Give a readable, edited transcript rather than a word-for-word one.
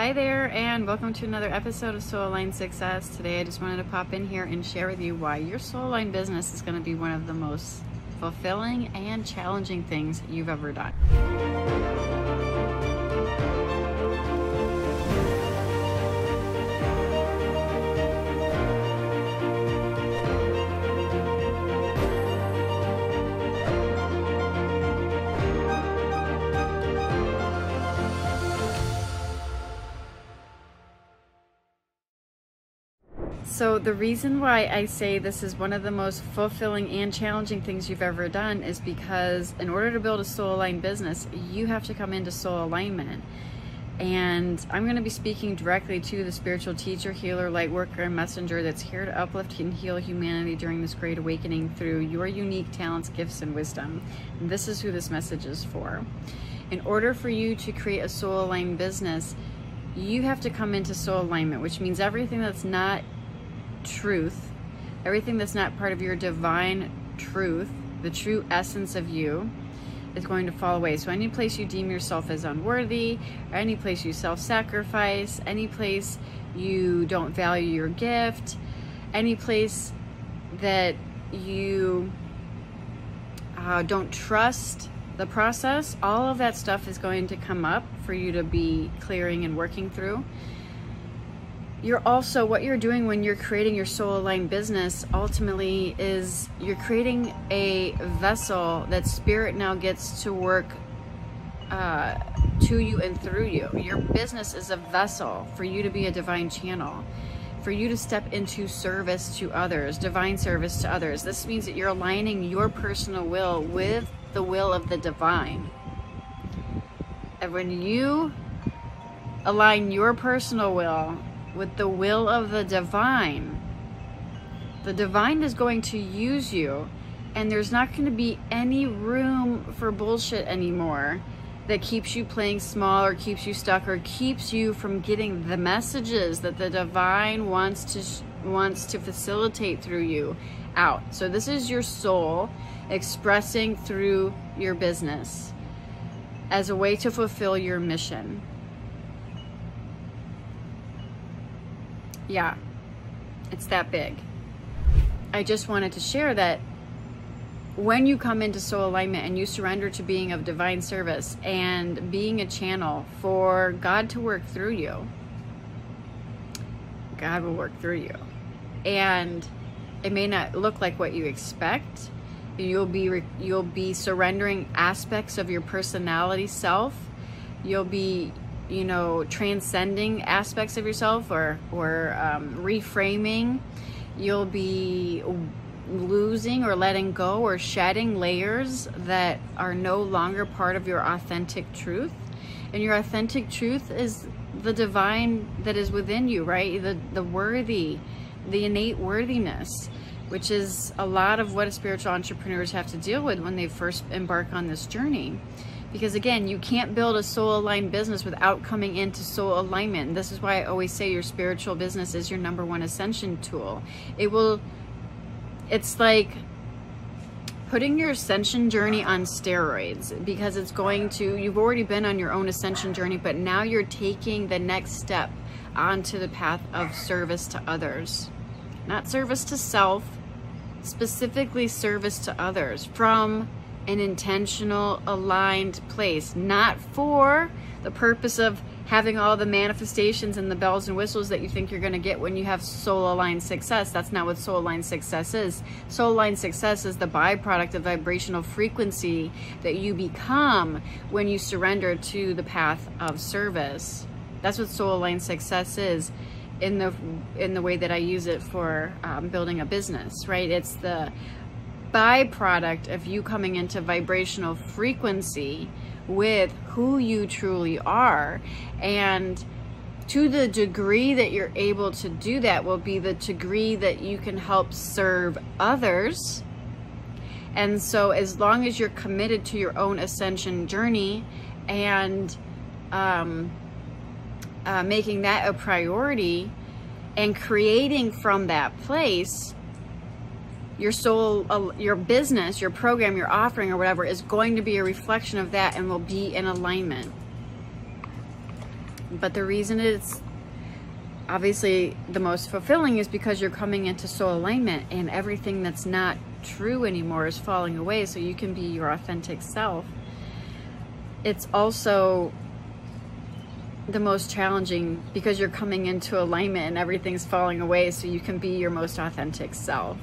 Hi there, and welcome to another episode of Soul-Aligned Success. Today I just wanted to pop in here and share with you why your Soul-Aligned business is going to be one of the most fulfilling and challenging things you've ever done. So the reason why I say this is one of the most fulfilling and challenging things you've ever done is because in order to build a soul-aligned business, you have to come into soul alignment. And I'm going to be speaking directly to the spiritual teacher, healer, light worker, and messenger that's here to uplift and heal humanity during this great awakening through your unique talents, gifts, and wisdom. And this is who this message is for. In order for you to create a soul-aligned business, you have to come into soul alignment, which means everything that's not truth, everything that's not part of your divine truth, the true essence of you, is going to fall away. So any place you deem yourself as unworthy, or any place you self-sacrifice, any place you don't value your gift, any place that you don't trust the process, all of that stuff is going to come up for you to be clearing and working through. You're also, what you're doing when you're creating your soul-aligned business ultimately is you're creating a vessel that spirit now gets to work to you and through you. Your business is a vessel for you to be a divine channel, for you to step into service to others, divine service to others. This means that you're aligning your personal will with the will of the divine. And when you align your personal will with the will of the divine is going to use you, and there's not going to be any room for bullshit anymore that keeps you playing small or keeps you stuck or keeps you from getting the messages that the divine wants to facilitate through you out. So this is your soul expressing through your business as a way to fulfill your mission. Yeah, it's that big. I just wanted to share that when you come into soul alignment and you surrender to being of divine service and being a channel for God to work through you, God will work through you. And it may not look like what you expect. You'll be surrendering aspects of your personality self. You'll be transcending aspects of yourself or reframing. You'll be losing or letting go or shedding layers that are no longer part of your authentic truth. And your authentic truth is the divine that is within you, right? The innate worthiness, which is a lot of what spiritual entrepreneurs have to deal with when they first embark on this journey. Because again, you can't build a soul-aligned business without coming into soul alignment. And this is why I always say your spiritual business is your #1 ascension tool. It's like putting your ascension journey on steroids, because it's going to, you've already been on your own ascension journey, but now you're taking the next step onto the path of service to others. Not service to self, specifically service to others from an intentional, aligned place, not for the purpose of having all the manifestations and the bells and whistles that you think you're going to get when you have soul-aligned success. That's not what soul-aligned success is. Soul-aligned success is the byproduct of vibrational frequency that you become when you surrender to the path of service. That's what soul-aligned success is in the way that I use it for building a business, right? It's the byproduct of you coming into vibrational frequency with who you truly are, and to the degree that you're able to do that will be the degree that you can help serve others. And so as long as you're committed to your own ascension journey and making that a priority and creating from that place, your business, your program, your offering, or whatever is going to be a reflection of that and will be in alignment. But the reason it's obviously the most fulfilling is because you're coming into soul alignment, and everything that's not true anymore is falling away, so you can be your authentic self. It's also the most challenging because you're coming into alignment and everything's falling away, so you can be your most authentic self.